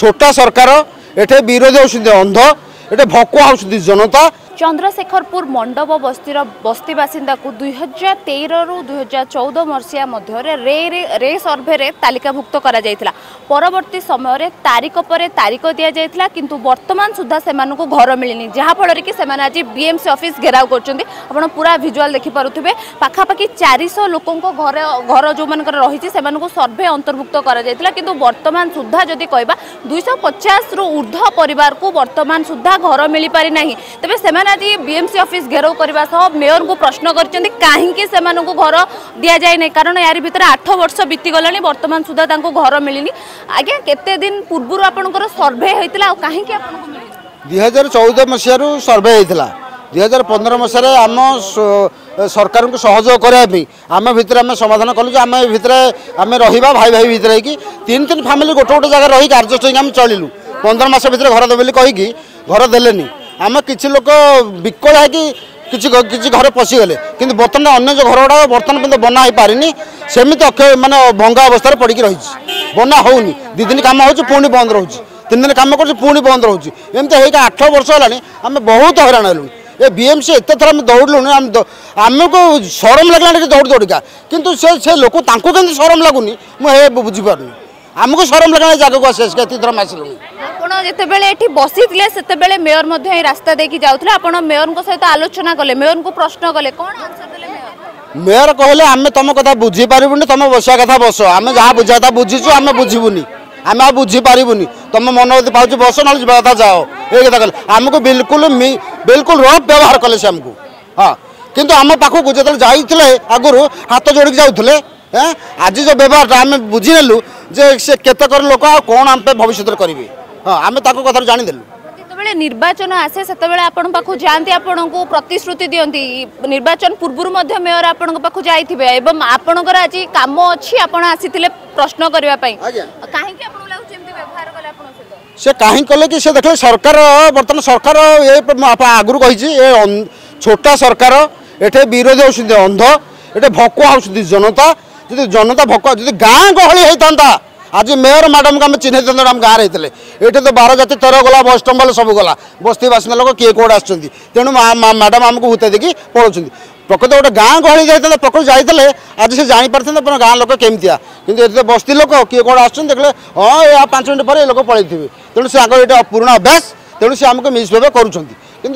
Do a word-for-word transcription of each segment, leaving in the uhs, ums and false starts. छोटा सरकार एठे विरोधी होउछन्ती अंध एठे भकुआ होउछन्ती जनता। चंद्रशेखरपुर मंडप बस्तीर बस्ती बासिंदा को दुई हजार तेरह रु दुई हजार चौदह मसीहा मध्य रे रे सर्भे रे तालिकाभुक्त करा जायतिला। परवर्ती समय तारिख पर तारिख दि जायतिला किंतु वर्तमान सुधा से घर मिलनी जहाँ फल कि आज बीएमसी ऑफिस घेराव कर पूरा भिजुआल देखिपे पखापाखि चार सौ लोक घर घर जो मान रही सर्भे अंतर्भुक्त करा कि वर्तमान सुधा जदि कहवा दुई सौ पचास रु ऊर्ध्व परिवार को वर्तमान सुधा घर मिल पारि नाही। तबे से आज बीएमसी ऑफिस घेराव करने मेयर को प्रश्न कर कहीं से घर दि जाए ना कारण यार भर आठ वर्ष बीतीगला बर्तमान सुधा घर मिलनी। आज्ञा केते दिन पूर्व आपर सर्भे होता कहीं दुई हजार चौदह मसीह सर्भे होता दुई हजार पंद्रह मसीह आम सरकार को सहयोग करने आम भितर आम समाधान कलु आम भितर आम रही भाई भाई भितर होगी तीन तीन फैमिली गोटे गोटे जगह रही कार्य आम चलूँ पंद्रह मस भर घर देवी कहीकि घर देले आम किसी लोक विकल है कि किसी घर पशिगले कि बर्तमान अन्न जो घर गुड़ा बर्तमान बनाई पारिनी सेमि अक्षय मानने भंगा अवस्था पड़ी रही बना हो दीद कम हो पुणी बंद रोच तीन दिन कम कर पुणी बंद रोच एमती होगा आठ वर्ष है आम बहुत हैरान हलु ये बीएमसी एत थर आम दौड़लु आमको सरम लगे दौड़ दौड़िका कितु से लोक कमी सरम लगुनि मुझे बुझीपार आमको सरम लगे जगह को आस थर आम आसल आपत बसीते से मेयर ही रास्ता देखिए जाऊे आप मेयर सहित आलोचना कले मेयर को प्रश्न कले कौन आंसर मेयर कहले आम तुम कथा बुझी पारूनी तुम बसा कथा बस आम जहाँ बुझा कथा बुझीचु आम बुझीबुनी आम आ बुझी पारूनी तुम मन यदि पाच बस ना जा कथा जाओ ये कथा कले आमको बिल्कुल बिल्कुल रफ व्यवहार कले से आमको हाँ कितु आम पाखक जो जाते आगुरी हाथ जोड़िक जाऊे हाँ आज जो व्यवहार आम बुझीनेलु जे केतकर लोक आ कौन आम भविष्य करेंगे हाँ आम ताको कथा जानीदेलु जो निर्वाचन आसे से जाती आपको प्रतिश्रुति दिखती निर्वाचन पूर्व मेयर आपको जाइए एवं आपणकर आज कम अच्छी आप आसी प्रश्न करने से कहीं कले कि देखे सरकार बर्तमान सरकार ये आगुरी कही छोटा सरकार एटे विरोधी होउछन्ती अंध एटे भकुआ होउछन्ती जनता जो जनता भकुआ जो गाँ गहली होता आज मेयर मैडम को आम चिन्ह आम गाँव रही ये तो बार जाति तेरह गला बस टम्बल सब गला बस्ती बासिंदा लोक किए कौड़ आसुँच तेणु मैडम आमको हुता देखिए पलाउं प्रकृत गोटे गाँ गहली जाता प्रकृत जाते आज से जापर गाँ लोक केमतीया कि बस्ती लोक किए कौड़ आसुँच देखे हाँ ये पांच मिनट पर लोक पलि थे तेणु से आगे ये पुराना अभ्यास तेणु से आमको मिसबिहेव कर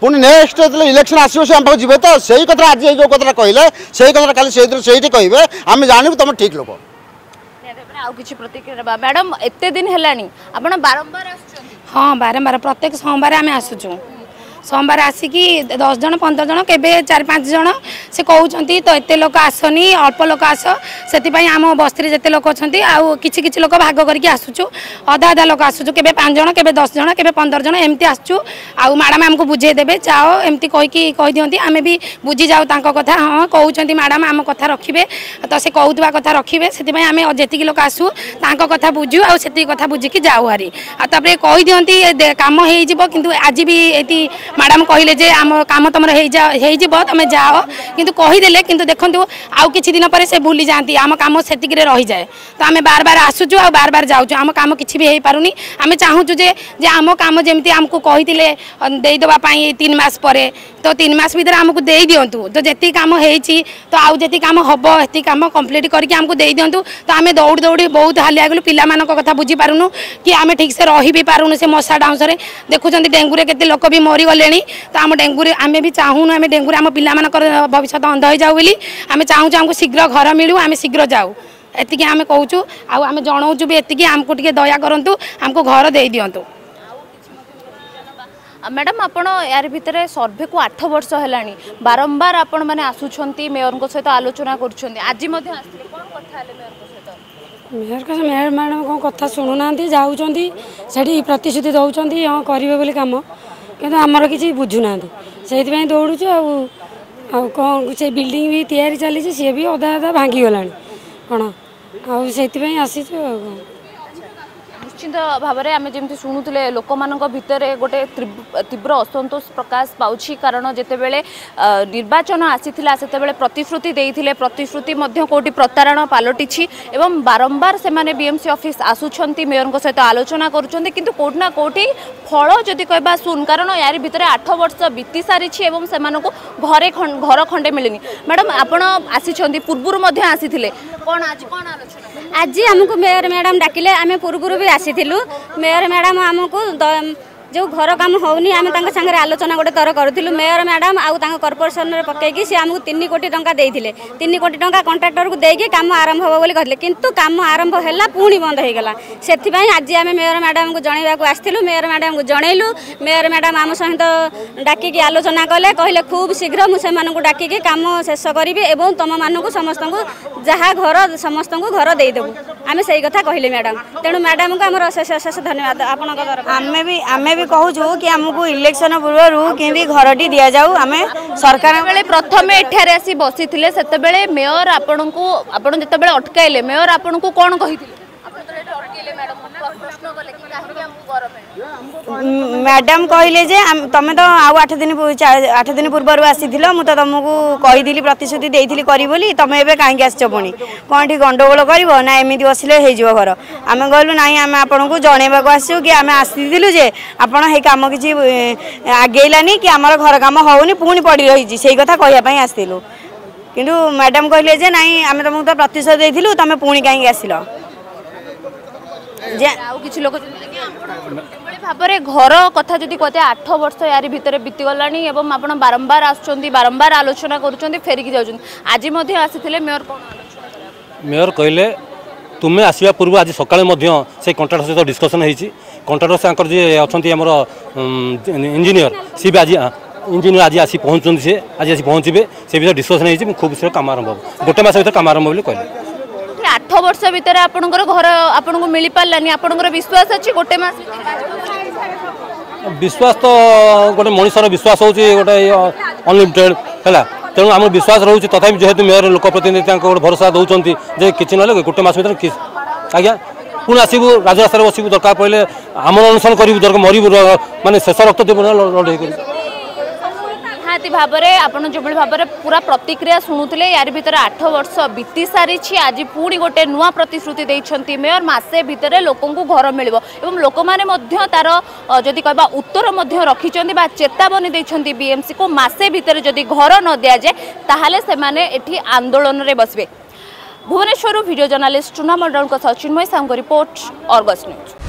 पुणी नेक्स्ट जो इलेक्शन आसो से आम पाक जी तो सही कथा आज जो कथा कहले से कथा कल से कहे आम जानू तुम ठीक लोक प्रतिक्रिया मैडम एते दिन हेलानी बारंबार हाँ बारंबार प्रत्येक सोमवार आम आसुचु सोमवार आसिक दस जन पंद्रह जन के चार पाँच जन से कहते तो एत लोक आसनी अल्प लोक आस से आम बस्ती जिते लोक अच्छा आउ किसी किसी लोक भाग करके आसुचु अदा अदा लोक आसुचु के पाँच जन के दस जन के पंद्रह जन एमती आसुचु आउ मैडम आमको बुझेदेवे जाओ एमती कहीकि कही दिखती आम भी बुझी जाओ तांको कथा हाँ कहते मैडम आम कथा रखिए तो से कहता कथा रखिए से आम जी लोक आसू तांको कथा बुझू आउ से कथा बुझिकी जाऊ हारी आउे कही दिखती कम हो कि आज भी ये मैडम कहले जे आम काम तुम तुम जाओ किंतु कहीदेले किंतु देखो आउ किसी दिन पर से भूली जाती आम कम से रही जाए तो आम बार बार आसुचु आ बार बार जाऊँ आम कम किसी भी हो पारे आम चाहूँ जे आम कम जमी आमको कही देवाई तीन मस पर तो तीन मस भर आमको दे दिंतु तो जी कम हो तो आउ जी कम हम ये कम कम्प्लीट करके आमको दे दिंतु तो आम दौड़ दौड़ी बहुत हालिया गलु पिला कथा बुझी पारूनु कि आम ठीक से रही भी पारूनु से मशा डाउस देखुं डेंगू में केते लोक भी मरीगले तो आम डेंगू आम भी चाहून आम डेंगू आम पाकर भविष्य अंध हो जाऊ आम चाहूँ आमको शीघ्र घर मिलू आम शीघ्र जाऊ एति आम कहूँ आम जनाऊँ भी एति आमको टे दया करूँ आमको घर दे दिंतु। मैडम आपण यार भितर सर्भे को आठ वर्ष है बारंबार आपण मैंने आसुँच मेयर सहित आलोचना कर आज मेयर कह मेयर मैडम कौन कथा शुणुना जाऊँगी प्रतिश्रुति दौरान हाँ करेंगे कम कितना आमर किसी बुझुना से दौड़ू आँ से बिल्डिंग भी तैयारी चली सी भी अदा अदा भांगी गला कौन आई आसीचु निश्चित भाव में आम जमी शुणुले लोक मान भर गोटे तीव्र असंतोष प्रकाश पाँच कारण जितेबले निर्वाचन आसीथिला सेतेबेले प्रतिश्रुति देइथिले प्रतिश्रुति मध्य कोटि प्रतारणा पालटिछि एवं बारंबार से माने बीएमसी ऑफिस आसुछंती मेयर को सहित आलोचना करुछंती किंतु कोटि ना कोटि फल जदि कहबा सुन कारण यार भितर आठ वर्ष बीती सारिछि एवं से मानको घरे घर खंडे मिलनी। मैडम आपण आसीछंती पूर्वरु मध्य आसीथिले कोन आज कोन आलोचना आज हमको मेयर मैडम डाकिले आमे पूर्वरु भी आसीथिलु मेयर मैडम हमको जो घर काम होनी आम सांगे आलोचना गोटे थर करूँ मेयर मैडम आउ कॉर्पोरेशन में पकईकि सी आमको तीन कोटी टंका देते तीन कोटी टंका कंट्राक्टर को देके काम आरंभ होगा बोली कहले किंतु काम आरंभ होला पुणी बंद होगा से आज आम मेयर मैडम को जनवाक आसलु मेयर मैडम को जनइलु मेयर मैडम आम सहित डाकिकी आलोचना कले कहले खूब शीघ्र मुझे डाकिकी काम शेष करी और तुम मानक समस्त जहाँ घर समस्त घर देदेबू आम से कथा कहले मैडम तेणु मैडम को आम अशेष अशेष धन्यवाद। आप भी कहूँ कि आमको इलेक्शन पूर्व कि घरटी दि जाऊ आम सरकार बेले प्रथम एठार आसी बसी से मेयर आपण को आपड़ जिते अटकैले मेयर आपण को कौन कही मैडम कहले जे तुम तो आउ आठ दिन आठ दिन पूर्वर आसी मुझे तुमको कहीदी प्रतिश्रुति देती करी बोली तुम ए कहीं आसो पुणी कौन ठीक गंडगोल कर ना एम बसले हो घर आम कहलु ना आम आपन को जनवाक आसू कि आम आसीलु जे आपड़ हे कम कि आगेलानी कि आम घर कम होनी पुणी पड़ रही से कथा कहवाई आसलु किंतु मैडम कहले जे ना आम तुमको तो प्रतिश्रुति देती तुम पुणी कहीं आसिल किसी लोग भावरे घर कथा जी कहते हैं आठ वर्ष यार भितर बीतीगला आप बारंबार आसुँच बारंबार आलोचना कर फेरिकी जाऊँ आज आसी मेयर कौन मेयर कहले तुम्हें आसवा पूर्व आज सका से कंट्राक्टर सहित डिस्कसन होती कंट्राक्टर से जी अच्छा आमर इंजीनियर सी भी आज इंजीनियर आज आसी पहुँचुँ सी आज आसी पहुँचे से विषय डिस्कसन होती खूब शीघ्र काम आरंभ हो गोटे मस भर काम आरंभ बोली कहले आठ वर्ष भर आप घर आपको मिल पारानी आप विश्वास अच्छी गोटे मस विश्वास तो गोटे मनुष्य विश्वास हूँ गोटे अनलिमिटेड है तेणु आम विश्वास रोचे तथा जेहतु मेयर लोक प्रतिनिधि गोटे भरोसा दौरान जे कि ना गोटे मस भर आज्ञा पुणी आसबू राजरास्तार बसबू दरकार पड़े आम अनुसरण करूँ दरकार मरबू मानने शेष रक्त देव लड़े निहाती भावरे आपन जो भाव में पूरा प्रतिक्रिया शुणुले यार भर आठ वर्ष बीती सारी आज पुणी गोटे नुआ प्रतिश्रुति देते मेयर मसे भितर लोक घर मिल लोक मैंने तार जदि कह उत्तर रखी चेतावनी देते बीएमसी को मसे भितर जदि घर न दि जाए ताहले से माने एठी आंदोलन में बसबे। भुवनेश्वर वीडियो जर्नालीस्ट चुना मंडल Sachinmay Sahu report Argus news.